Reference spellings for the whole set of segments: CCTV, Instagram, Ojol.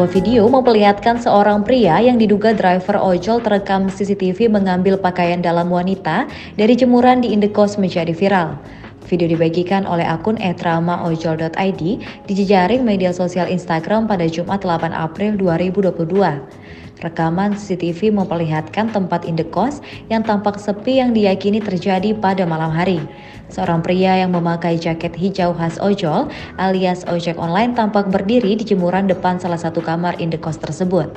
Sebuah video memperlihatkan seorang pria yang diduga driver ojol terekam CCTV mengambil pakaian dalam wanita dari jemuran di Indekos menjadi viral. Video dibagikan oleh akun @ramaojol.id di jejaring media sosial Instagram pada Jumat 8 April 2022. Rekaman CCTV memperlihatkan tempat Indekos yang tampak sepi yang diyakini terjadi pada malam hari. Seorang pria yang memakai jaket hijau khas ojol alias ojek online tampak berdiri di jemuran depan salah satu kamar Indekos tersebut.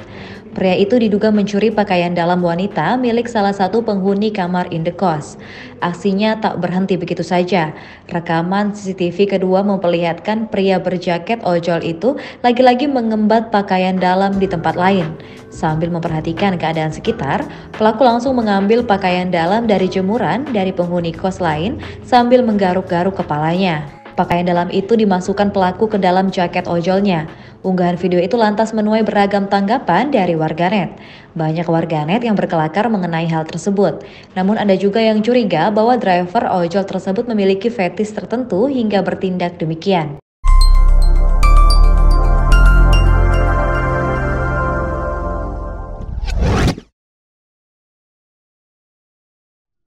Pria itu diduga mencuri pakaian dalam wanita milik salah satu penghuni kamar Indekos. Aksinya tak berhenti begitu saja. Rekaman CCTV kedua memperlihatkan pria berjaket ojol itu lagi-lagi mengembat pakaian dalam di tempat lain. Sambil memperhatikan keadaan sekitar, pelaku langsung mengambil pakaian dalam dari jemuran dari penghuni kos lain sambil menggaruk-garuk kepalanya. Pakaian dalam itu dimasukkan pelaku ke dalam jaket ojolnya. Unggahan video itu lantas menuai beragam tanggapan dari warganet. Banyak warganet yang berkelakar mengenai hal tersebut. Namun ada juga yang curiga bahwa driver ojol tersebut memiliki fetis tertentu hingga bertindak demikian.